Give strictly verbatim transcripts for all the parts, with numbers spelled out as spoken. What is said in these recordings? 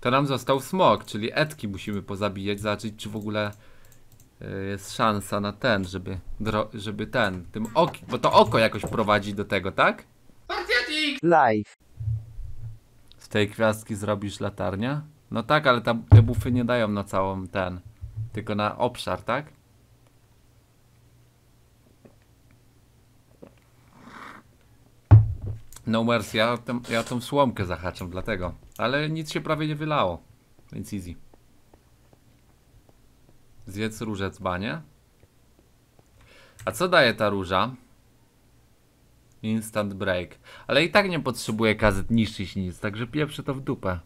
to nam został smog, czyli etki musimy pozabijać, zobaczyć czy w ogóle jest szansa na ten, żeby żeby ten, tym ok, bo to oko jakoś prowadzi do tego, tak? Live. Z tej gwiazdki zrobisz latarnię? No tak, ale tam te bufy nie dają na całą ten, tylko na obszar, tak? No mercy, ja, tam, ja tą słomkę zahaczam, dlatego. Ale nic się prawie nie wylało, więc easy. Zjedz różę, dzbanie. A co daje ta róża? Instant break. Ale i tak nie potrzebuję kazet niszczyć nic, także pieprzę to w dupę.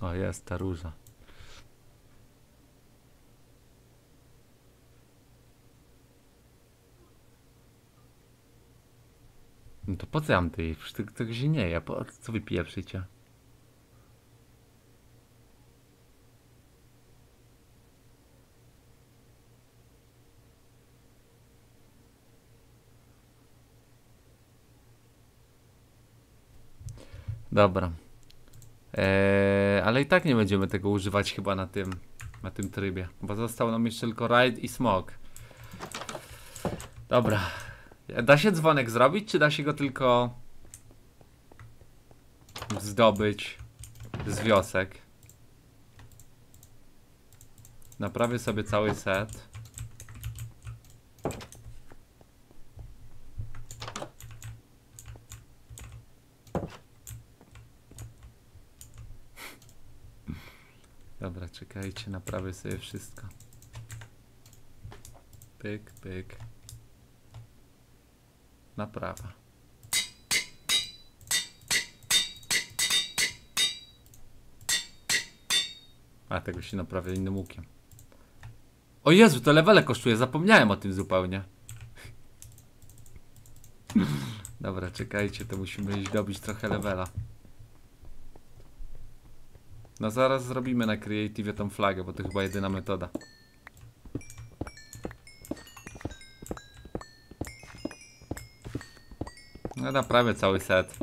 O, jest ta róża. No to po co mam tej? To gdzie nie ja, po co wy pieprzycie? Dobra. Eee, ale i tak nie będziemy tego używać chyba na tym, na tym trybie, bo został nam jeszcze tylko raid i smog. Dobra. Da się dzwonek zrobić, czy da się go tylko zdobyć z wiosek? Naprawię sobie cały set. Dobra, czekajcie, naprawię sobie wszystko. Pyk, pyk. Naprawa. A tego się naprawia innym łukiem. O Jezu, to levele kosztuje, zapomniałem o tym zupełnie. Dobra, czekajcie, to musimy iść dobić trochę levela. No zaraz zrobimy na Creative tą flagę, bo to chyba jedyna metoda. No naprawię cały set.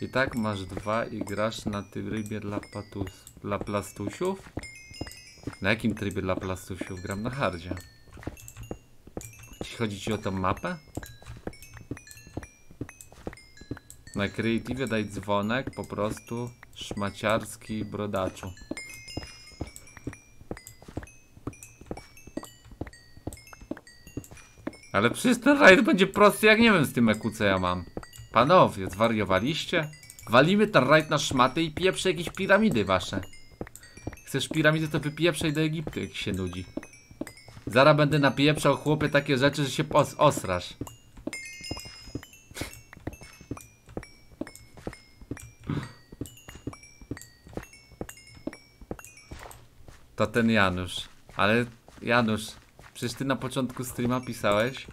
I tak masz dwa i grasz na trybie dla, patus, dla plastusiów? Na jakim trybie dla plastusiów? Gram na hardzie. Chodzi ci o tą mapę? Na Creative daj dzwonek, po prostu szmaciarski brodaczu. Ale przecież ten rajd będzie prosty, jak nie wiem z tym E Q, co ja mam. Panowie, zwariowaliście? Walimy ten rajd na szmaty i pieprzę jakieś piramidy wasze. Chcesz piramidy, to wypieprzaj do Egiptu, jak się nudzi. Zaraz będę napieprzał, chłopie, takie rzeczy, że się os osrasz. To ten Janusz. Ale Janusz, przecież ty na początku streama pisałeś,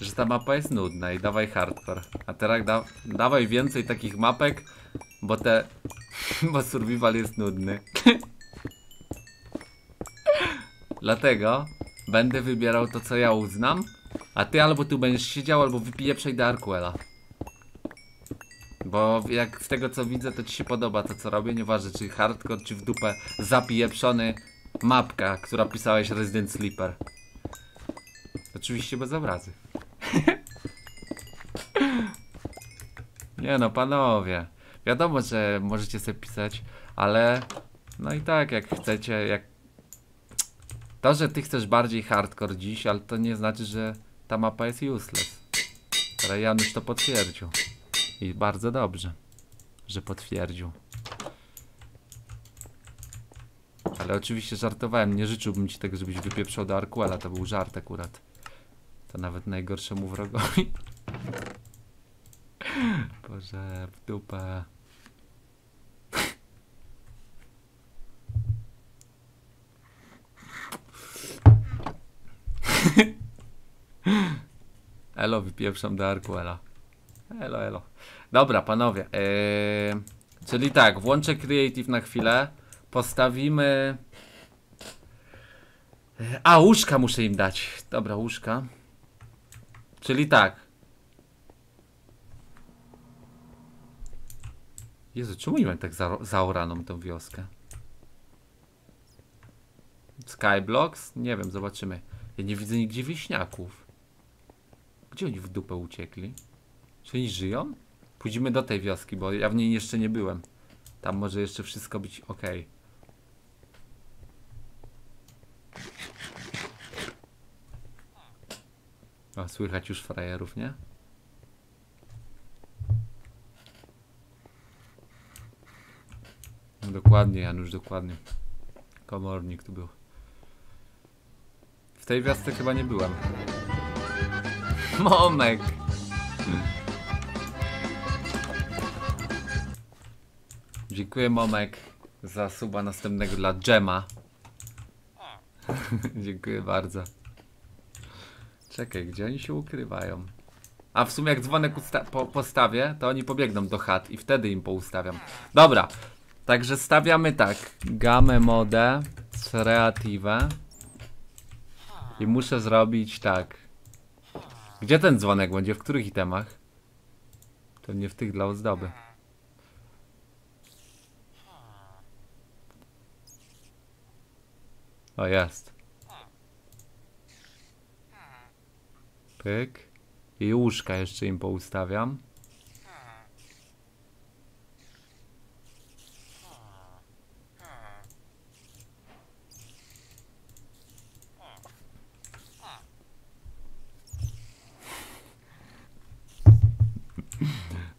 że ta mapa jest nudna i dawaj hardcore. A teraz da dawaj więcej takich mapek, bo te... bo survival jest nudny. Dlatego będę wybierał to, co ja uznam, a ty albo tu będziesz siedział, albo wypieprzaj do Arquela. Bo jak z tego co widzę, to ci się podoba to, co robię, nieważne czy hardcore, czy w dupę zapieprzony mapka, która pisałeś Resident Sleeper. Oczywiście bez obrazy. Nie no, panowie. Wiadomo, że możecie sobie pisać, ale no i tak jak chcecie, jak... To, że ty chcesz bardziej hardcore dziś, ale to nie znaczy, że ta mapa jest useless. Ale Janusz to potwierdził. I bardzo dobrze, że potwierdził. Ale oczywiście żartowałem, nie życzyłbym ci tego, żebyś wypieprzał do Arquela, to był żart akurat. To nawet najgorszemu wrogowi. Boże, w dupę. Elo, wypieprzam do Arquela. Elo, elo. Dobra, panowie. Yy, czyli tak, włączę Creative na chwilę. Postawimy... A, łóżka muszę im dać. Dobra, łóżka. Czyli tak. Jezu, czemu nie mam tak za zaoraną tą wioskę? Skyblocks? Nie wiem, zobaczymy. Ja nie widzę nigdzie wieśniaków. Gdzie oni w dupę uciekli? Czy oni żyją? Pójdziemy do tej wioski, bo ja w niej jeszcze nie byłem. Tam może jeszcze wszystko być ok. O, słychać już frajerów, nie? No dokładnie, Janusz, dokładnie. Komornik tu był. W tej wiosce chyba nie byłem. Momek! Dziękuję, Momek, za suba następnego dla Dżema. Dziękuję bardzo. Czekaj, gdzie oni się ukrywają? A w sumie jak dzwonek po postawię, to oni pobiegną do chat i wtedy im poustawiam. Dobra, także stawiamy tak. Gamę modę, creatywę. I muszę zrobić tak. Gdzie ten dzwonek będzie? W których itemach? To nie w tych dla ozdoby. O, jest. Pyk. I łóżka jeszcze im poustawiam.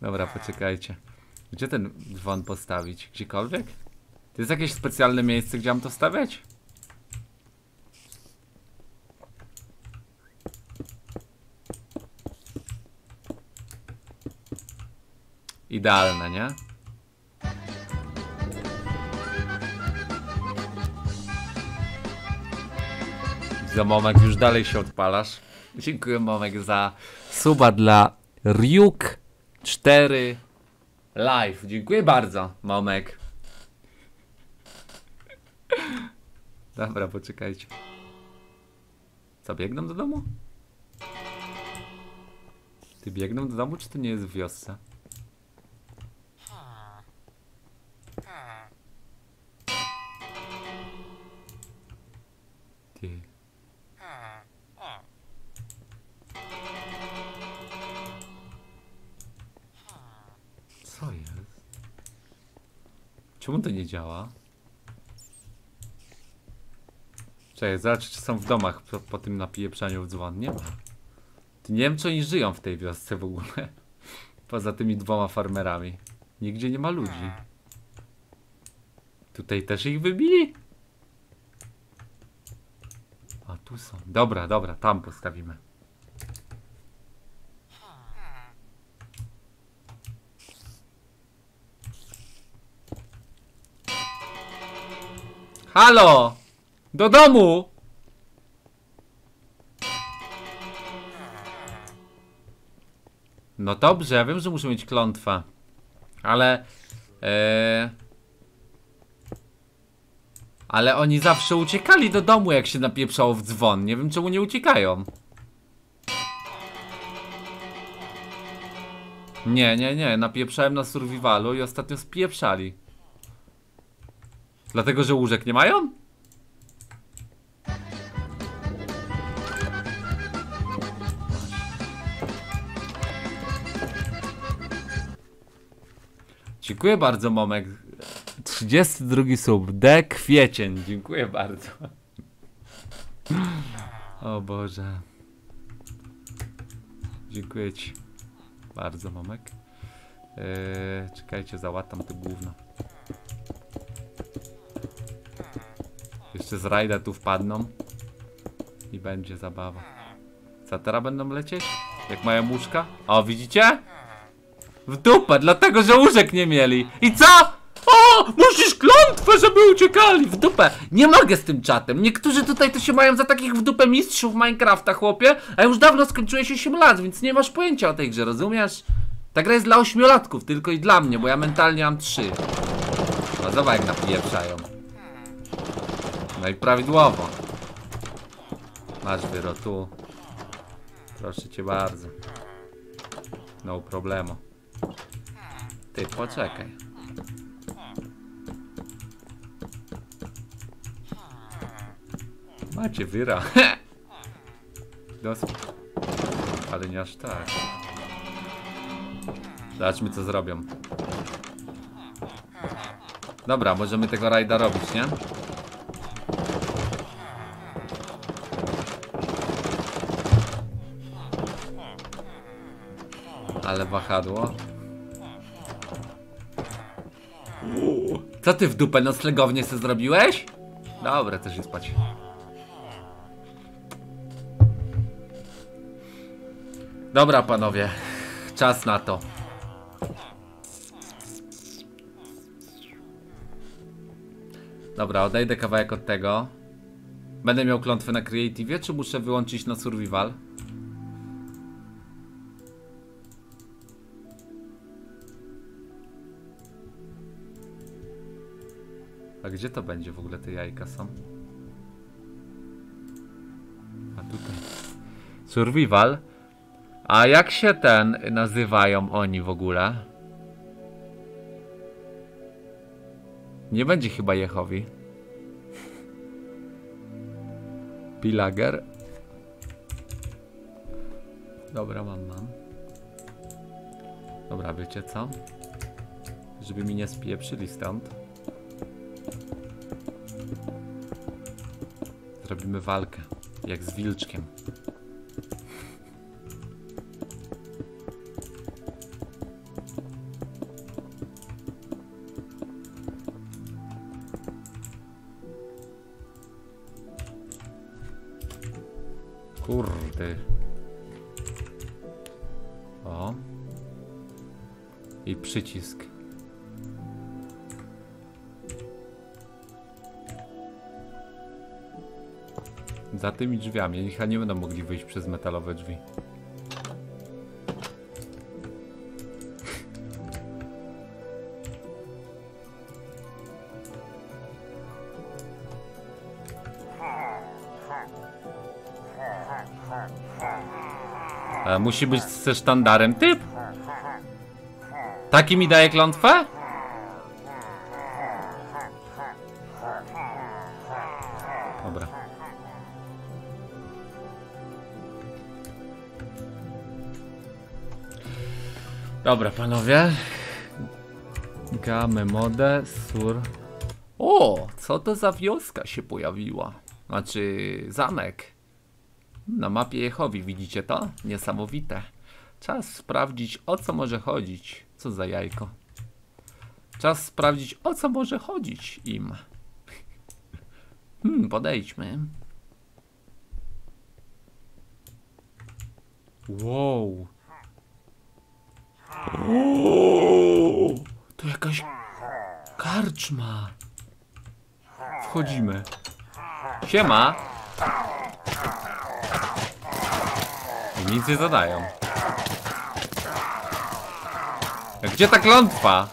Dobra, poczekajcie. Gdzie ten dzwon postawić? Gdziekolwiek? To jest jakieś specjalne miejsce, gdzie mam to stawiać? Idealne, nie? Za Momek, już dalej się odpalasz. Dziękuję, Momek, za suba dla Ryuk cztery Live. Dziękuję bardzo, Momek. Dobra, poczekajcie. Co, biegną do domu? Ty biegną do domu, czy to nie jest w wiosce? Co jest? Czemu to nie działa? Czekaj, zobacz, czy są w domach po, po tym napieprzaniu w dzwon. Nie ma. Nie wiem, czy oni żyją w tej wiosce w ogóle. Poza tymi dwoma farmerami. Nigdzie nie ma ludzi. Tutaj też ich wybili? A tu są. Dobra, dobra, tam postawimy. Halo! Do domu! No dobrze, ja wiem, że muszę mieć klątwę. Ale... Yy... Ale oni zawsze uciekali do domu, jak się napieprzało w dzwon. Nie wiem, czemu nie uciekają. Nie, nie, nie. Napieprzałem na survivalu i ostatnio spieprzali. Dlatego, że łóżek nie mają? Dziękuję bardzo, Momek. trzydziesty drugi sub. D. Kwiecień. Dziękuję bardzo. O Boże. Dziękuję ci bardzo, Momek. Eee, czekajcie, załatam to gówno. Jeszcze z rajda tu wpadną i będzie zabawa. Co teraz będą lecieć? Jak mają łóżka? O, widzicie? W dupę, dlatego że łóżek nie mieli. I co? O, musisz klątwę, żeby uciekali. W dupę. Nie mogę z tym czatem. Niektórzy tutaj to się mają za takich w dupę mistrzów Minecrafta, chłopie. A już dawno skończyłeś osiem lat, więc nie masz pojęcia o tej grze, rozumiesz? Ta gra jest dla ośmiolatków, tylko i dla mnie, bo ja mentalnie mam trzy. No zobacz, jak napieprzają. No i prawidłowo. Masz wyrotu. Proszę cię bardzo. No problemu. Ty, poczekaj. Macie wyra. Dosłownie. Ale nie aż tak. Zobaczmy co zrobią. Dobra, możemy tego rajda robić, nie? Ale wahadło. Uuu. Co ty w dupę noclegownię se zrobiłeś? Dobra, też się spać. Dobra panowie, czas na to. Dobra, odejdę kawałek od tego. Będę miał klątwę na Creative, czy muszę wyłączyć na Survival? A gdzie to będzie w ogóle te jajka są? A tutaj. Survival. A jak się ten nazywają oni w ogóle? Nie będzie chyba Jehowi. Pilager. Dobra, mam, mam. Dobra, wiecie co? Żeby mi nie spieprzyli stąd. Zrobimy walkę. Jak z wilczkiem. Kurde. O. I przycisk. Za tymi drzwiami. Niech nie będą mogli wyjść przez metalowe drzwi. A musi być ze sztandarem typ? Taki mi daje klątwę? Dobra. Dobra panowie. Gramy modę sur. O, co to za wioska się pojawiła? Znaczy zamek. Na mapie Jehowi, widzicie to? Niesamowite. Czas sprawdzić, o co może chodzić. Co za jajko. Czas sprawdzić, o co może chodzić im. Hmm, podejdźmy. Wow. Wow. To jakaś karczma. Wchodzimy. Siema. Nic nie zadają. Gdzie ta klątwa?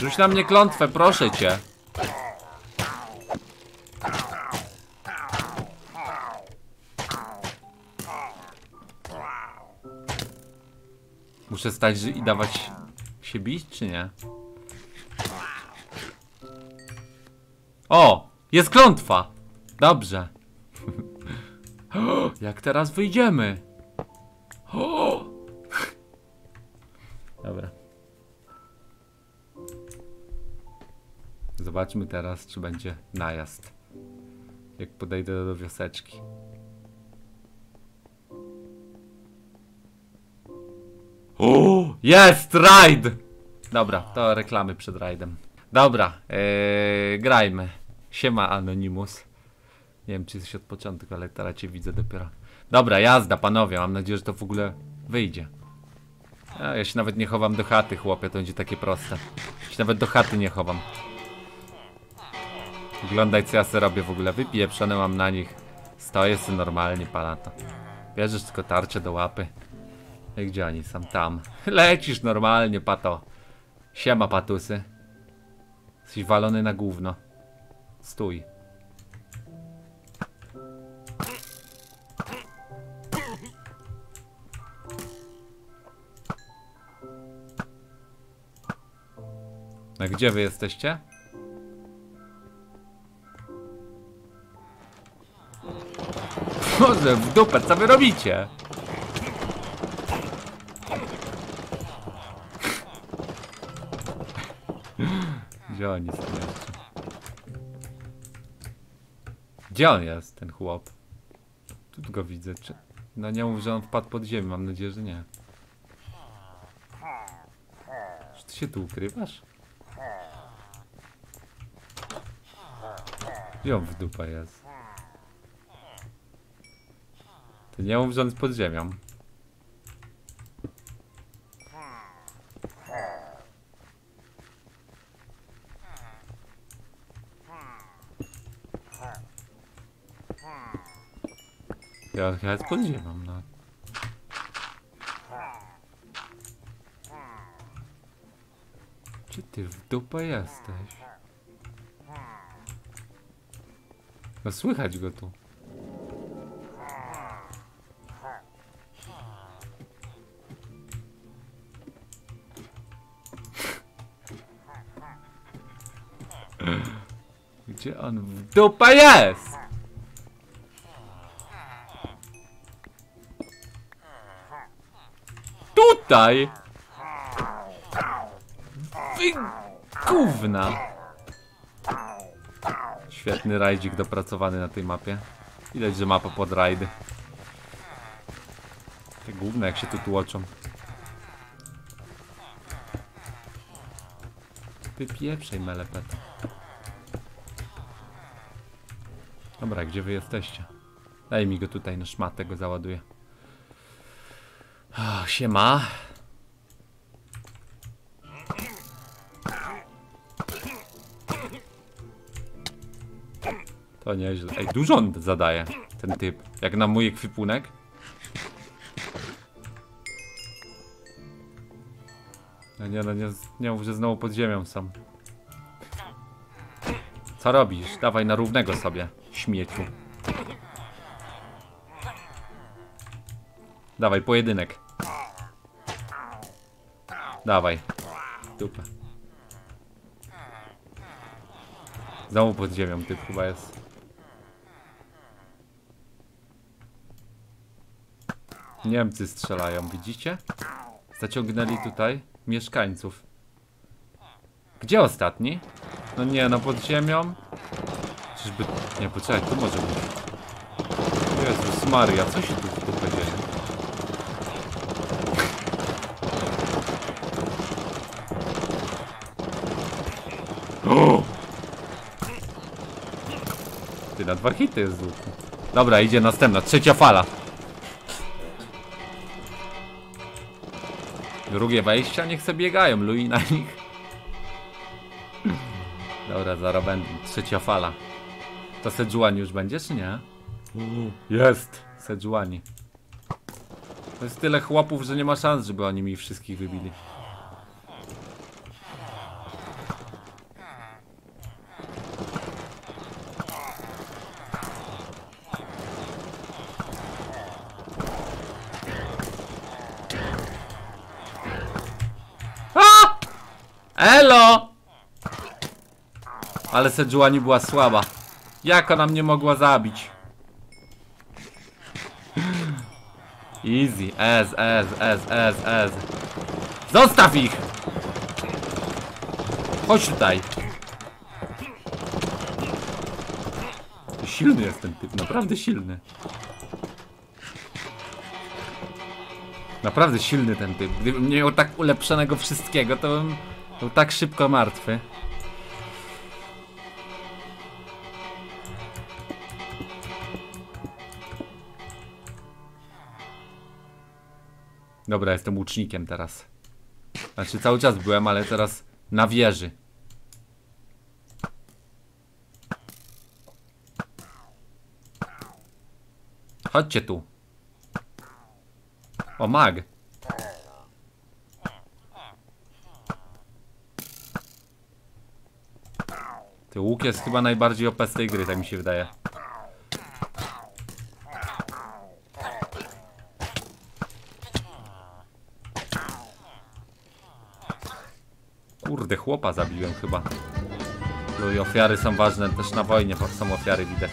Rzuć na mnie klątwę, proszę cię. Muszę stać i dawać się bić, czy nie? O! Jest klątwa! Dobrze. Jak teraz wyjdziemy? Dobra. Zobaczmy teraz, czy będzie najazd. Jak podejdę do wioseczki. O! Jest! Rajd! Dobra, to reklamy przed rajdem. Dobra, yy, grajmy. Siema Anonymous. Nie wiem czy jesteś od początku, ale teraz cię widzę dopiero. Dobra, jazda panowie, mam nadzieję, że to w ogóle wyjdzie. A, ja się nawet nie chowam do chaty chłopie, to będzie takie proste. Ja się nawet do chaty nie chowam. Oglądaj co ja se robię w ogóle, wypieprzone mam na nich. Stoję se normalnie palato. Bierzesz tylko tarczę do łapy. I gdzie oni są? Tam. Lecisz normalnie pato. Siema patusy. Jesteś walony na gówno. Stój. No gdzie wy jesteście? Boże, w dupę, co wy robicie? Gdzie on jest? Gdzie on jest, ten chłop? Tu go widzę. Czy... No nie mów, że on wpadł pod ziemię, mam nadzieję, że nie. Czy ty się tu ukrywasz? Gdzie on w dupa jest? To nie mów, że on jest pod ziemią. Ja chyba jest pod ziemią, no. Czy ty w dupę jesteś? No słychać go tu. Gdzie on w dupę jest? Tutaj! Wy gówna! Świetny rajdzik dopracowany na tej mapie. Widać, że mapa pod rajdy. Te gówna jak się tu tłoczą. Wypieprzaj melepetę. Dobra, gdzie wy jesteście? Daj mi go tutaj na szmatę, go załaduję. O, siema. To nieźle. Ej, dużo on zadaje, ten typ. Jak na mój ekwipunek. No nie, no nie, nie mów, że znowu pod ziemią sam. Co robisz? Dawaj na równego sobie, śmieciu. Dawaj, pojedynek. Dawaj. Dupę. Znowu pod ziemią typ chyba jest. Niemcy strzelają, widzicie? Zaciągnęli tutaj mieszkańców. Gdzie ostatni? No nie, no pod ziemią. Czyżby... Nie, poczekaj, tu może być. Jezus Maria, co się tu w dupę dzieje? Ty, na dwa hity jest długo. Dobra, idzie następna, trzecia fala. Drugie wejścia, niech sobie biegają, luj na nich. Dobra, zaraz będę, trzecia fala. To Sejuani już będzie, czy nie? Jest! Sejuani. To jest tyle chłopów, że nie ma szans, żeby oni mi wszystkich wybili. Elo! Ale Sejuani była słaba. Jak ona mnie mogła zabić? Easy, ez, ez, ez, ez, ez. Zostaw ich! Chodź tutaj. Silny jest ten typ, naprawdę silny. Naprawdę silny ten typ. Gdybym nie miał tak ulepszonego wszystkiego, to bym... Był tak szybko martwy. Dobra, jestem łucznikiem teraz. Znaczy cały czas byłem, ale teraz na wieży. Chodźcie tu. O, mag. Ty, łuk jest chyba najbardziej O P z tej gry, tak mi się wydaje. Kurde, chłopa zabiłem chyba. I ofiary są ważne, też na wojnie są ofiary widać.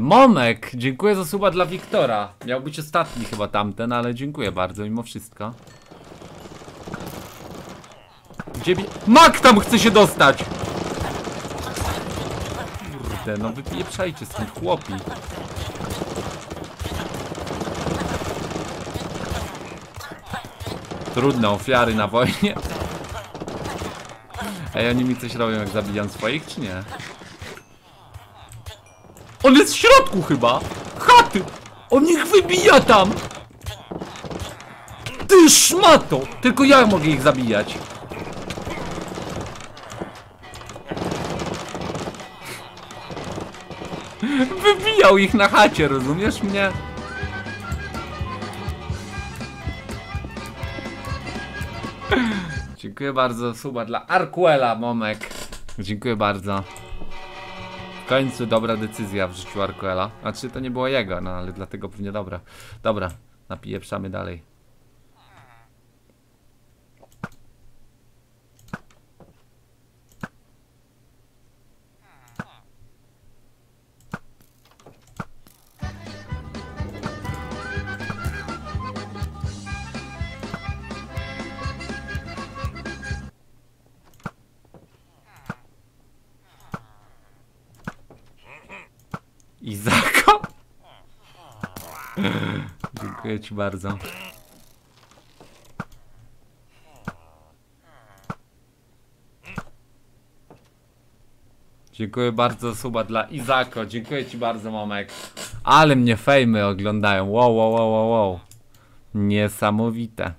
Momek, dziękuję za suba dla Wiktora. Miał być ostatni chyba tamten, ale dziękuję bardzo mimo wszystko. Gdzie bi... Mak tam chce się dostać! Kurde, no wypieprzajcie z tym chłopi. Trudne ofiary na wojnie. Ej, oni mi coś robią jak zabijam swoich, czy nie? On jest w środku chyba! Chaty! On ich wybija tam! Ty szmato! Tylko ja mogę ich zabijać. Wybijał ich na chacie, rozumiesz mnie? Dziękuję bardzo, suba dla Arkuela, Momek. Dziękuję bardzo. W końcu dobra decyzja w życiu Arkuela. Znaczy to nie było jego, no ale dlatego pewnie dobra. Dobra, napieprzamy dalej. Izaka? Dziękuję ci bardzo. Dziękuję bardzo suba dla Izako. Dziękuję ci bardzo, Momek. Ale mnie fejmy oglądają. Wow, wow, wow, wow, wow. Niesamowite.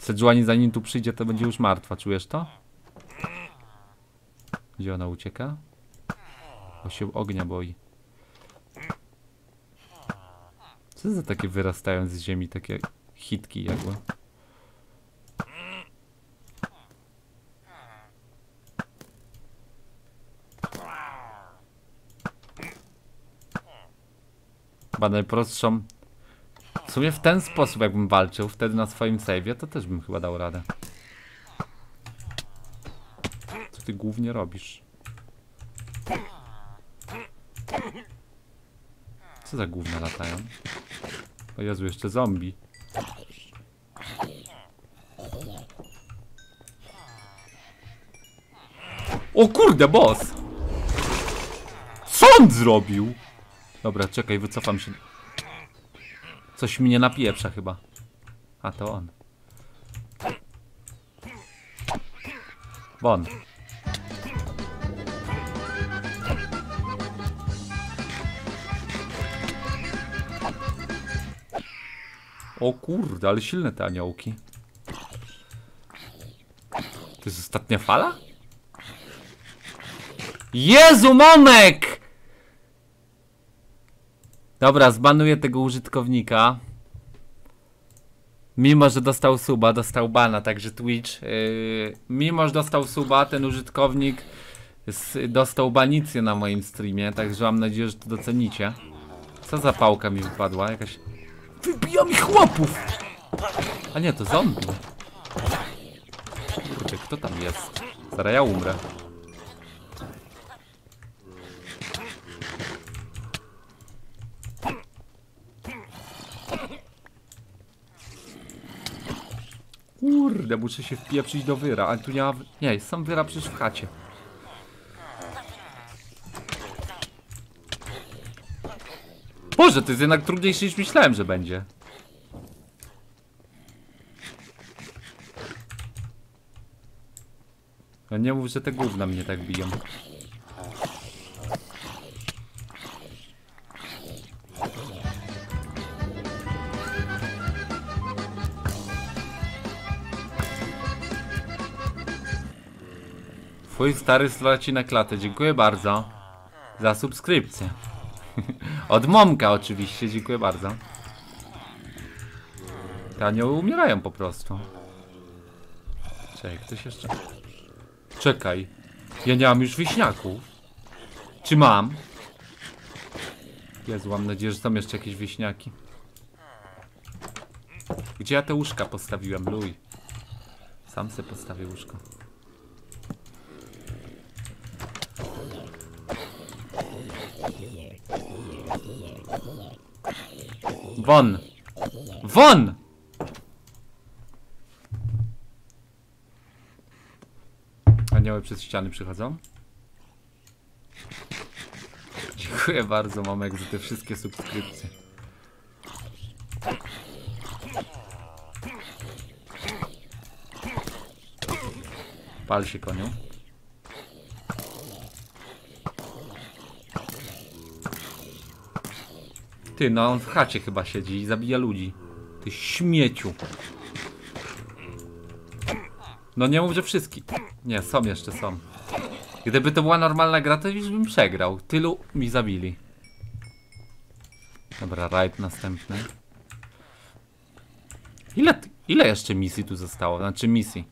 Sejuani zanim tu przyjdzie, to będzie już martwa. Czujesz to? Gdzie ona ucieka? Bo się ognia boi. Co za takie wyrastają z ziemi, takie hitki jakby. Chyba najprostszą. W sumie w ten sposób jakbym walczył wtedy na swoim save'ie, to też bym chyba dał radę. Co ty głównie robisz? Co za gówna latają? O Jezu, jeszcze zombie. O kurde, boss! Co on zrobił? Dobra, czekaj, wycofam się. Coś mnie napieprza chyba. A to on. Bon. O kurde, ale silne te aniołki. To jest ostatnia fala? Jezu, Momek! Dobra, zbanuję tego użytkownika. Mimo, że dostał suba, dostał bana, także Twitch. Yy, mimo, że dostał suba, ten użytkownik dostał banicję na moim streamie, także mam nadzieję, że to docenicie. Co za pałka mi wypadła? Jakaś... Wybija mi chłopów! A nie, to zombie. Kurde, kto tam jest? Zaraz ja umrę. Kurde, muszę się wpieprzyć do wyra, ale tu nie ma... Nie, jest sam wyra przecież w chacie. Boże, to jest jednak trudniejsze niż myślałem, że będzie. Ja nie mów, że te gówna mnie tak biją. Twój stary straci na klatę, dziękuję bardzo. za subskrypcję. Od Momka oczywiście, dziękuję bardzo. Ta nie umierają po prostu. Czekaj, ktoś jeszcze... Czekaj, ja nie mam już wiśniaków. Czy mam? Jezu, mam nadzieję, że są jeszcze jakieś wiśniaki. Gdzie ja te łóżka postawiłem? Luj. Sam sobie postawię łóżko. Won! Won! Anioły przez ściany przychodzą. Dziękuję bardzo, Momek, za te wszystkie subskrypcje. Pal się, koniu. Ty, no on w chacie chyba siedzi i zabija ludzi. Ty śmieciu. No nie mów, że wszystkich. Nie, są jeszcze, są. Gdyby to była normalna gra, to już bym przegrał. Tylu mi zabili. Dobra, rajd następny. Ile, ile jeszcze misji tu zostało? Znaczy misji.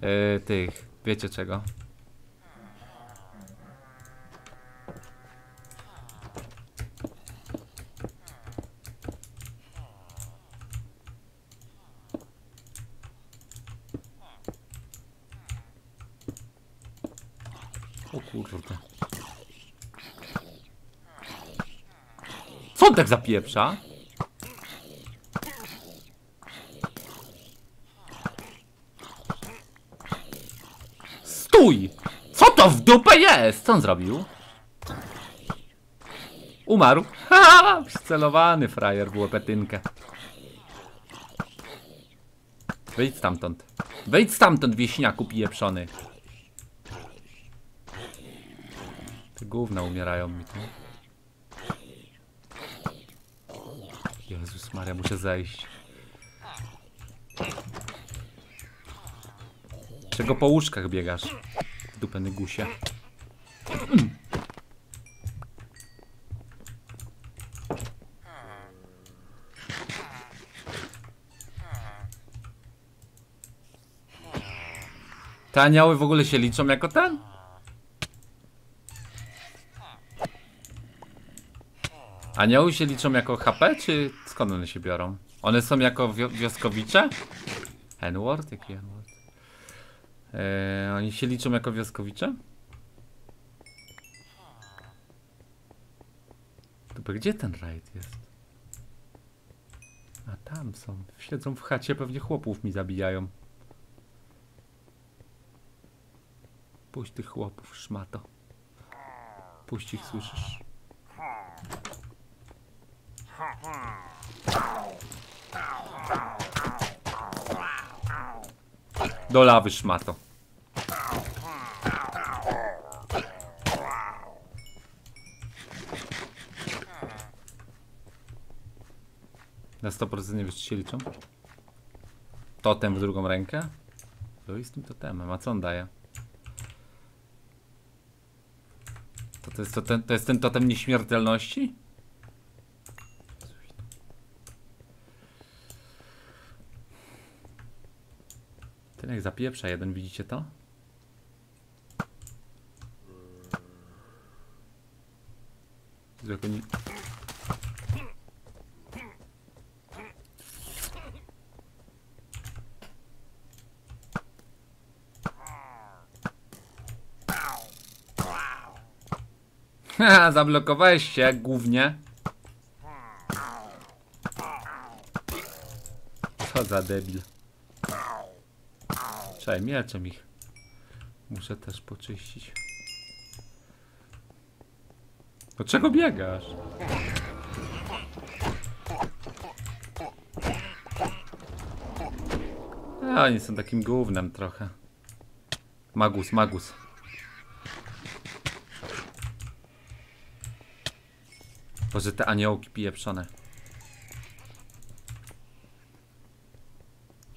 Yy, tych, wiecie czego? Co on tak zapieprza? Stój! Co to w dupę jest? Co on zrobił? Umarł. Ha! Przycelowany frajer w łepetynkę. Wyjdź stamtąd. Wyjdź stamtąd, wieśniaku pieprzony. Te gówna umierają mi tu. Jezus Maria, muszę zejść. Czego po łóżkach biegasz? Dupeny gusie. Te anioły w ogóle się liczą jako ten? Anioły się liczą jako H P, czy skąd one się biorą? One są jako wioskowicze? N-word? Jaki N-word? Yy, oni się liczą jako wioskowicze? Dobra, gdzie ten rajd jest? A tam są. Siedzą w chacie, pewnie chłopów mi zabijają. Puść tych chłopów, szmato. Puść ich, słyszysz? Do lawy, szmato. Na sto procent nie wiesz, czy się liczą? Totem w drugą rękę? To jest tym totemem, a co on daje? To, to, jest totem, to jest ten totem nieśmiertelności? Ten jak zapieprza jeden, widzicie to? Oni... Ha, zablokowałeś się, głównie. Co za debil. Czekaj, mieczem ich. Muszę też poczyścić. Do czego biegasz? A, oni są takim gównem trochę. Magus, magus. Boże, te aniołki pieprzone.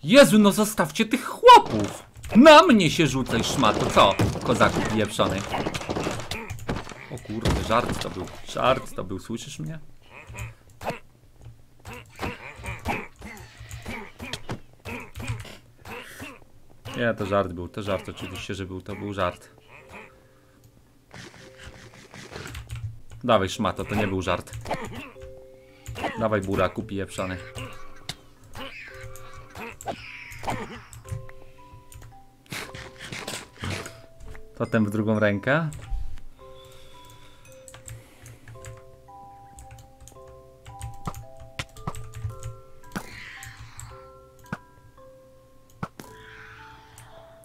Jezu, no zostawcie tych chłopów! Na mnie się rzucaj, szmato, co? Kozaku pieprzony. O Kurde, żart to był, żart to był, słyszysz mnie? Nie, to żart był, to żart oczywiście, że był, to był żart. Dawaj szmato, to nie był żart. Dawaj bura, kupi jepszany. Potem w drugą rękę.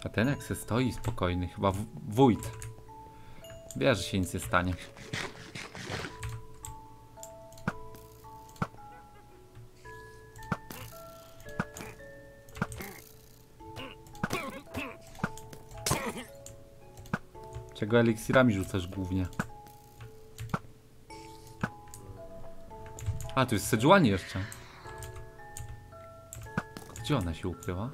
A ten jak se stoi spokojny, chyba wójt. Wie, że się nic nie stanie. Czego eliksirami rzucasz głównie? A, tu jest Sejuani jeszcze. Gdzie ona się ukrywa?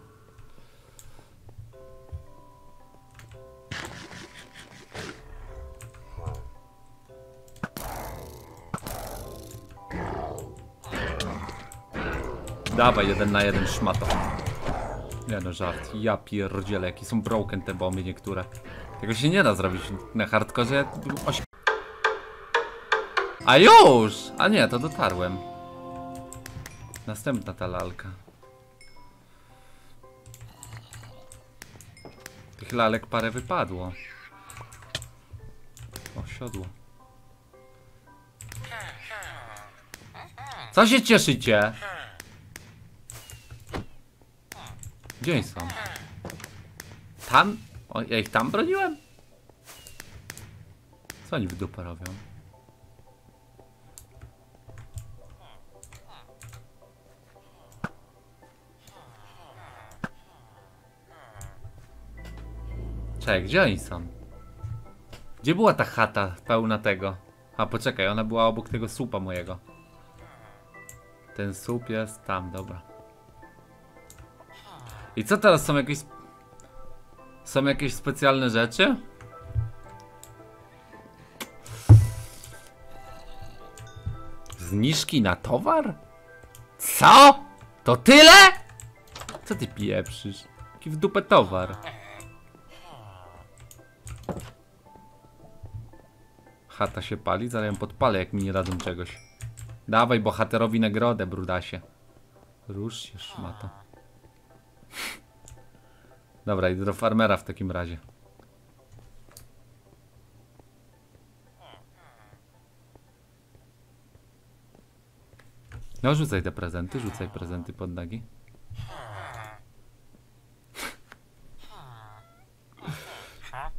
Dawaj, jeden na jeden szmato. Nie no, żart. Ja pierdzielę, jakie są broken te bomby niektóre. Tego się nie da zrobić na hardkorze. A już! A nie, to dotarłem. Następna ta lalka. Tych lalek parę wypadło. O, siodło. Co się cieszycie? Gdzie są? Tam? O, ja ich tam broniłem? Co oni w dupę robią? Czekaj, gdzie oni są? Gdzie była ta chata pełna tego? A poczekaj, ona była obok tego słupa mojego. Ten słup jest tam, dobra. I co teraz, są jakieś... Są jakieś specjalne rzeczy? Zniżki na towar? Co? To tyle? Co ty pieprzysz? Jaki w dupę towar? Chata się pali, zaraz ją podpalę, jak mi nie dadzą czegoś. Dawaj bohaterowi nagrodę, brudasie. Rusz się, szmato. Dobra, idę do farmera w takim razie. No rzucaj te prezenty, rzucaj prezenty pod nogi.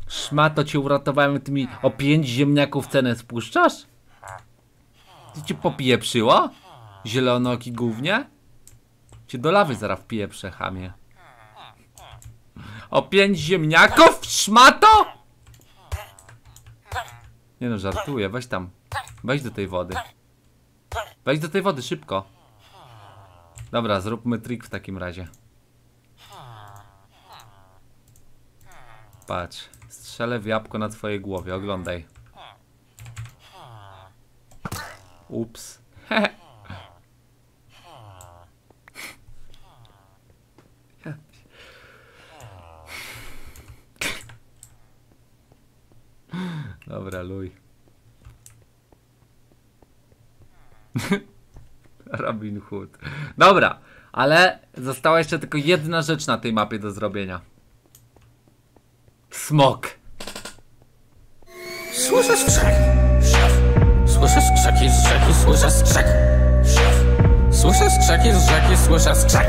Szmato, cię uratowałem, ty mi o pięć ziemniaków cenę spuszczasz? Ty cię popieprzyło? Zielonoki gównie? Cię do lawy zaraz wpieprze, chamie. O pięć ziemniaków? Szmato? Nie no, żartuję, weź tam. Weź do tej wody. Weź do tej wody, szybko. Dobra, zróbmy trik w takim razie. Patrz, strzelę w jabłko na twojej głowie, oglądaj. Ups. Dobra, luj. Robin Hood. Dobra, ale została jeszcze tylko jedna rzecz na tej mapie do zrobienia. Smok. Słyszę skrzek. Słyszę skrzeki z rzeki, słyszę skrzek. Słyszę skrzeki z rzeki, słyszę skrzek.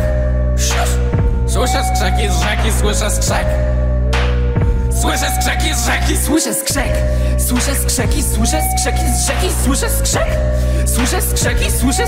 Słyszę skrzeki z rzeki, słyszę skrzek. Słyszę skrzeki z rzeki, słyszę skrzek. Słyszę skrzeki, słyszę skrzeki z rzeki, słyszę skrzek. Słyszę skrzeki, słyszę skrzeki.